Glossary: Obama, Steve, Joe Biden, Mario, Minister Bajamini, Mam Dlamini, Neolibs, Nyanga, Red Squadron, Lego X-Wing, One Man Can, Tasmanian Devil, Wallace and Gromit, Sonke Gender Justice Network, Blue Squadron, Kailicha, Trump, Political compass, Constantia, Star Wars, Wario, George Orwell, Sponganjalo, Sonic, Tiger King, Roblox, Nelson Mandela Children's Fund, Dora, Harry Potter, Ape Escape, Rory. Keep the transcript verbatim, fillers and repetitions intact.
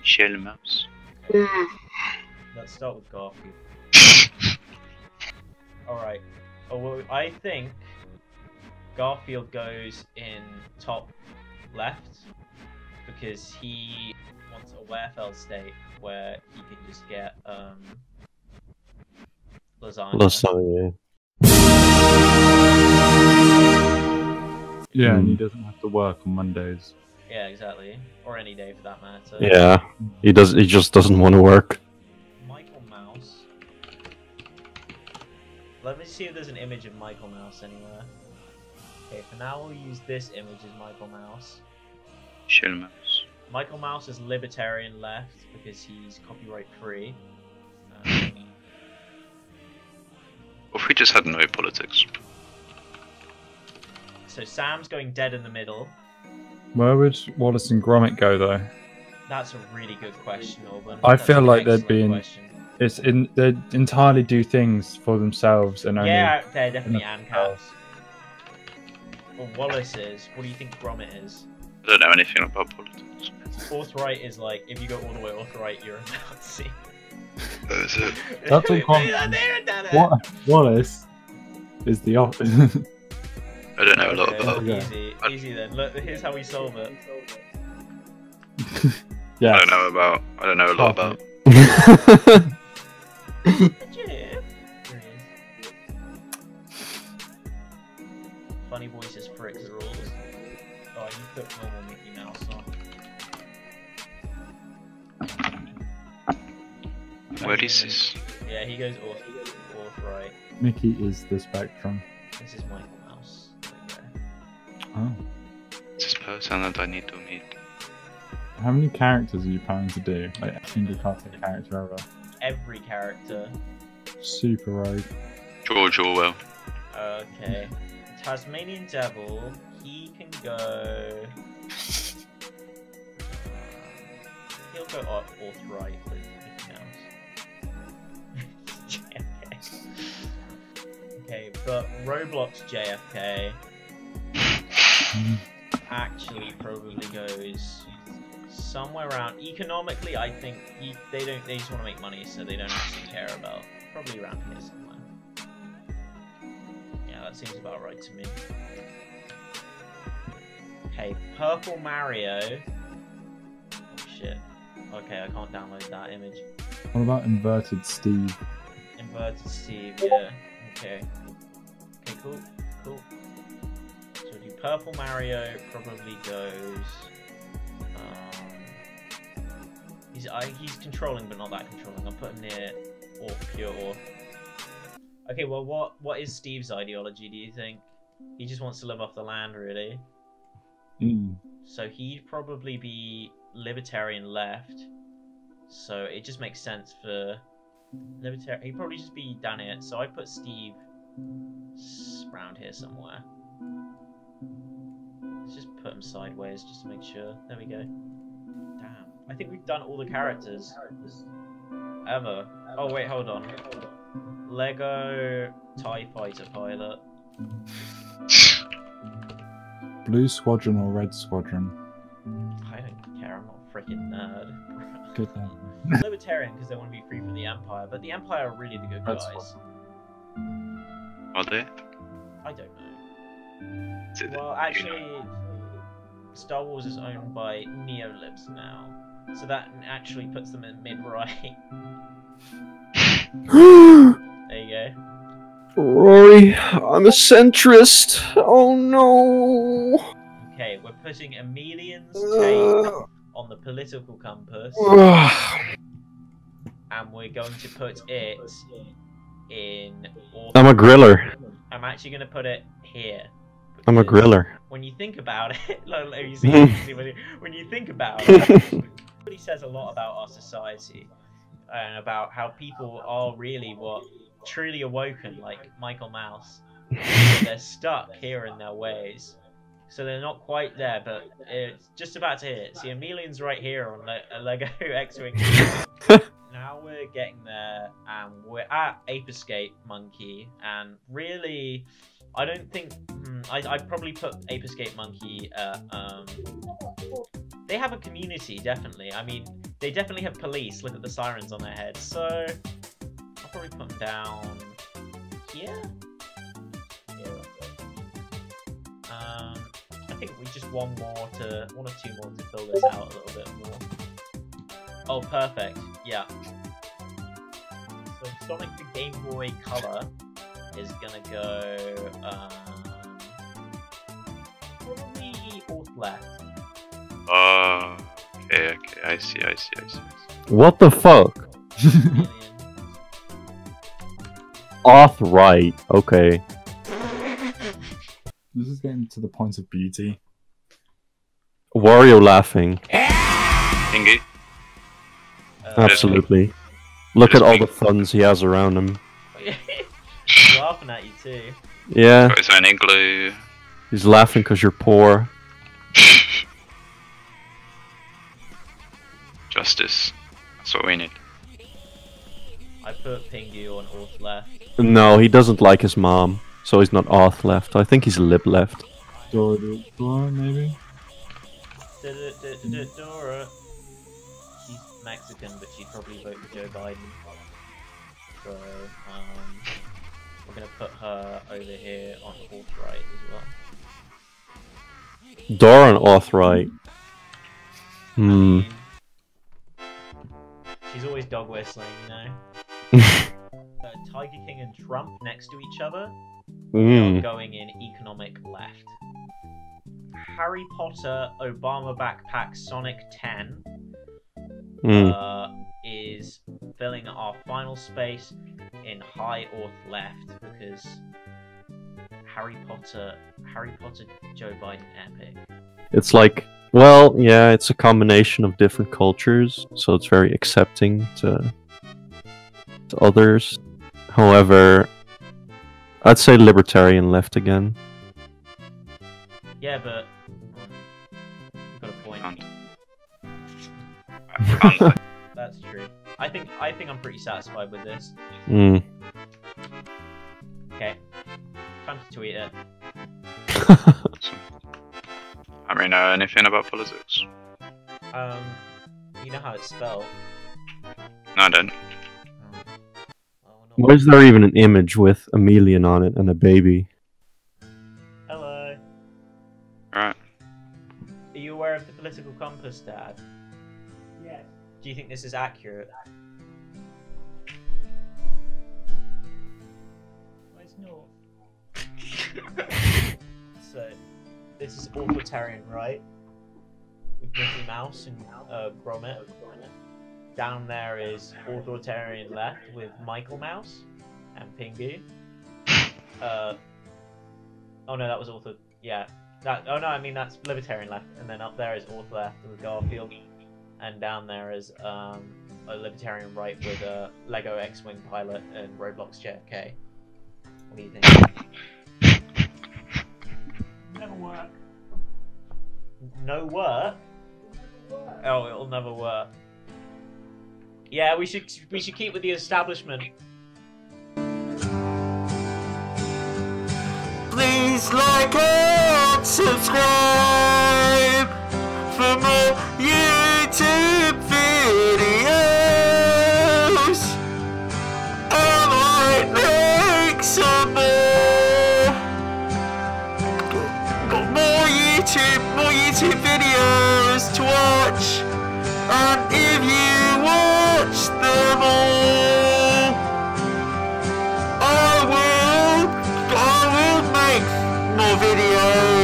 Michelle Mouse. Let's start with Garfield. Alright. Oh, well, I think Garfield goes in top left because he wants a werefell state where he can just get um, lasagna. Lasagna. Yeah, mm. and he doesn't have to work on Mondays. Yeah, exactly. Or any day for that matter. Yeah, he does. He just doesn't want to work. Michael Mouse. Let me see if there's an image of Michael Mouse anywhere. Okay, for now we'll use this image as Michael Mouse. Michelle Mouse. Michael Mouse is libertarian left because he's copyright free. Um, what if we just had no politics? So Sam's going dead in the middle. Where would Wallace and Gromit go though? That's a really good question, Auburn. I That's feel like they're being... Question. It's in they entirely do things for themselves and only. Yeah, they're definitely ANCAPs. Well, Wallace is. What do you think Gromit is? I don't know anything about politics. Authorite is like if you go all the way authorite, you're a Nazi. That is it. That's all common. What Wallace is the opposite. I don't know a lot okay, about that. Easy, I... easy then. Look, here's how we solve it. Yeah. I don't know about. I don't know a lot about. Funny voices, pricks, rules. Oh, you put normal Mickey Mouse on. Where is this? Yeah, he goes off, off right. Mickey is the spectrum. This is Michael Mouse. Oh. This person that I need to meet. How many characters are you planning to do? Like a single cartoon character ever? Every character. Super rogue. George Orwell. Okay. Tasmanian Devil. He can go. He'll go up alt-right with Mickey Mouse. J F K. Okay, but Roblox J F K actually probably goes somewhere around economically. I think he, they don't. They just want to make money, so they don't actually care about. Probably around here somewhere. Yeah, that seems about right to me. Okay, purple Mario. Oh, shit. Okay, I can't download that image. What about inverted Steve? Inverted Steve. Yeah. Okay. Okay. Cool. Cool. So do purple Mario probably goes. He's, I, he's controlling, but not that controlling. I'll put him near or pure or. Okay, well, what what is Steve's ideology, do you think? He just wants to live off the land, really. Mm. So he'd probably be libertarian left. So it just makes sense for libertarian. He'd probably just be down here. So I put Steve around here somewhere. Let's just put him sideways just to make sure. There we go. I think we've done all the characters ever. Oh wait, hold on. Lego TIE Fighter Pilot. Blue Squadron or Red Squadron? I don't care. I'm not a freaking nerd. Good thing. Libertarian because they want to be free from the Empire, but the Empire are really the good Red guys. Squadron. Are they? I don't know. Did well, actually, Star Wars is owned by Neolibs now. So that actually puts them in mid-right. There you go. Rory, I'm a centrist. Oh no. Okay, we're putting Emelian's take uh, on the political compass. Uh, and we're going to put it in... I'm a griller. I'm actually going to put it here. I'm a griller. When you think about it, like, like you see, when you think about it... It says a lot about our society and about how people are really what truly awoken, like Michael Mouse. They're stuck here in their ways, so they're not quite there, but it's just about to hit it. See, Emelian's right here on Le a Lego X-Wing. Now we're getting there, and we're at Ape Escape Monkey, and really, I don't think hmm, I, I'd probably put Ape Escape Monkey. Uh, um, They have a community, definitely. I mean, They definitely have police. Look at the sirens on their heads. So I'll probably put them down here. Yeah, um, I think we just one more to one or two more to fill this out a little bit more. Oh, perfect. Yeah. So Sonic the Game Boy Color is gonna go um, probably alt left. Uh, okay, okay, I see, I see, I see. What the fuck? Off right, okay. This is getting to the point of beauty. Wario laughing. Pingu. Uh, Absolutely. Look at all the funds he has around him. He's laughing at you too. Yeah. He's got his own igloo. He's laughing because you're poor. Justice. That's what we need. I put Pingu on Auth left. No, he doesn't like his mom, so he's not Auth left. I think he's Lib left. Dora, Dora maybe? Dora. She's Mexican, but she'd probably vote for Joe Biden. So, um, we're gonna put her over here on Auth right as well. Dora on Auth right. Hmm. I mean, she's always dog whistling, you know. uh, Tiger King and Trump next to each other. Mm. Going in economic left. Harry Potter, Obama backpack, Sonic ten mm. uh, is filling our final space in high auth left because Harry Potter, Harry Potter, Joe Biden epic. It's like. Well, yeah, it's a combination of different cultures, so it's very accepting to, to others. However, I'd say libertarian left again. Yeah, but... You've got a point. That's true. I think, I think I'm pretty satisfied with this. Mm. Okay. Time to tweet it. I don't know anything about politics. Um, you know how it's spelled. No, I don't. Why is there even an image with a million on it and a baby? Hello. Alright. Are you aware of the political compass, Dad? Yeah. Do you think this is accurate? Well, it's not. So... This is authoritarian, right? With Mickey Mouse and uh, Gromit. Down there is authoritarian left with Michael Mouse and Pingu. Uh, oh no, that was author. Yeah. That. Oh no, I mean that's libertarian left. And then up there is author left with Garfield. And down there is um, a libertarian right with uh, Lego X-Wing Pilot and Roblox J F K. What do you think? Never work. No work? Oh, it'll never work. Yeah, we should we should keep with the establishment. Please like and subscribe for more YouTube videos. I might make some more. YouTube, more YouTube videos to watch, and if you watch them all, I will, I will make more videos.